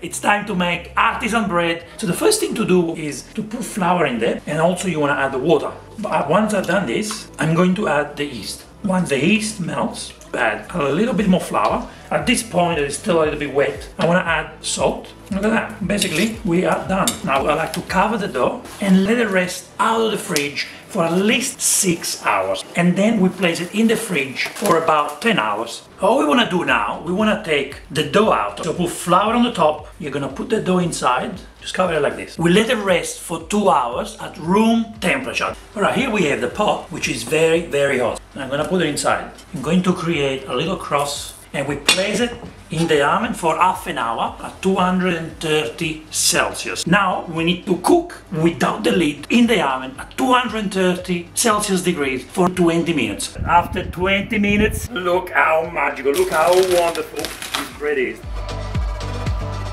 It's time to make artisan bread. So the first thing to do is to put flour in there, and also you want to add the water. But once I've done this, I'm going to add the yeast. Once the yeast melts, add a little bit more flour. At this point, it's still a little bit wet. I want to add salt. Look at that. Basically, we are done. Now I like to cover the dough and let it rest out of the fridge for at least 6 hours. And then we place it in the fridge for about 10 hours. All we want to do now, we want to take the dough out. So put flour on the top. You're going to put the dough inside. Just cover it like this. We let it rest for 2 hours at room temperature. All right, here we have the pot, which is very, very hot. I'm going to put it inside. I'm going to create a little cross, and we place it in the oven for half an hour at 230 Celsius. Now we need to cook without the lid in the oven at 230 Celsius degrees for 20 minutes. After 20 minutes, look how magical, look how wonderful this bread is.